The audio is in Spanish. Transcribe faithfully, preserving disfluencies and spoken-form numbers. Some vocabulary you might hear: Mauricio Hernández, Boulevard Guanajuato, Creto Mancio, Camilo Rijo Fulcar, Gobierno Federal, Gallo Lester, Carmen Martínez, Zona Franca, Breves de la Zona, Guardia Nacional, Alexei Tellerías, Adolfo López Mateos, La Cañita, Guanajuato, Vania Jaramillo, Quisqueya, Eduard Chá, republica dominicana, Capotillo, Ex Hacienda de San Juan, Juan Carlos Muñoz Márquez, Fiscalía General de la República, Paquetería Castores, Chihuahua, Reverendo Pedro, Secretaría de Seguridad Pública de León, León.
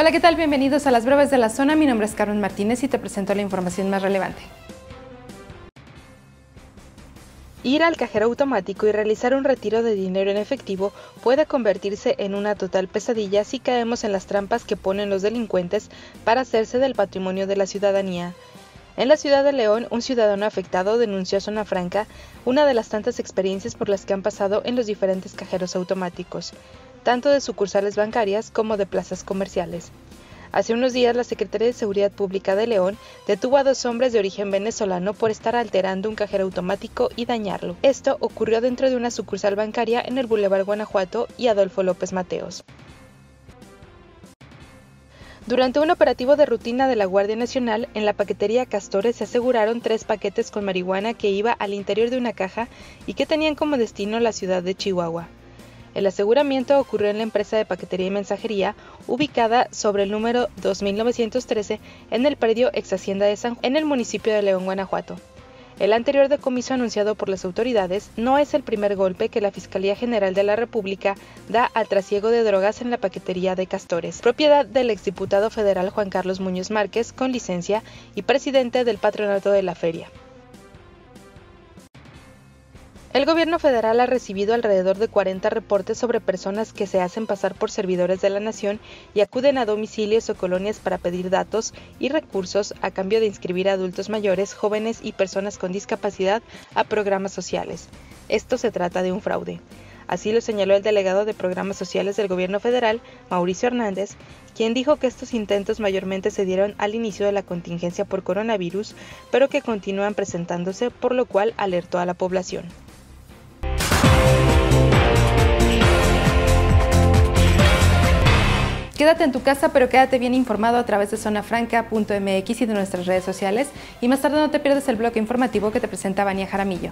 Hola, ¿qué tal? Bienvenidos a las breves de la zona. Mi nombre es Carmen Martínez y te presento la información más relevante. Ir al cajero automático y realizar un retiro de dinero en efectivo puede convertirse en una total pesadilla si caemos en las trampas que ponen los delincuentes para hacerse del patrimonio de la ciudadanía. En la ciudad de León, un ciudadano afectado denunció a Zona Franca una de las tantas experiencias por las que han pasado en los diferentes cajeros automáticos, tanto de sucursales bancarias como de plazas comerciales. Hace unos días, la Secretaría de Seguridad Pública de León detuvo a dos hombres de origen venezolano por estar alterando un cajero automático y dañarlo. Esto ocurrió dentro de una sucursal bancaria en el Boulevard Guanajuato y Adolfo López Mateos. Durante un operativo de rutina de la Guardia Nacional, en la paquetería Castores se aseguraron tres paquetes con marihuana que iba al interior de una caja y que tenían como destino la ciudad de Chihuahua. El aseguramiento ocurrió en la empresa de paquetería y mensajería, ubicada sobre el número dos mil novecientos trece en el predio Ex Hacienda de San Juan, en el municipio de León, Guanajuato. El anterior decomiso anunciado por las autoridades no es el primer golpe que la Fiscalía General de la República da al trasiego de drogas en la paquetería de Castores, propiedad del exdiputado federal Juan Carlos Muñoz Márquez, con licencia y presidente del patronato de la feria. El gobierno federal ha recibido alrededor de cuarenta reportes sobre personas que se hacen pasar por servidores de la nación y acuden a domicilios o colonias para pedir datos y recursos a cambio de inscribir a adultos mayores, jóvenes y personas con discapacidad a programas sociales. Esto se trata de un fraude. Así lo señaló el delegado de Programas Sociales del gobierno federal, Mauricio Hernández, quien dijo que estos intentos mayormente se dieron al inicio de la contingencia por coronavirus, pero que continúan presentándose, por lo cual alertó a la población. Quédate en tu casa, pero quédate bien informado a través de zona franca punto m x y de nuestras redes sociales. Y más tarde no te pierdas el bloque informativo que te presenta Vania Jaramillo.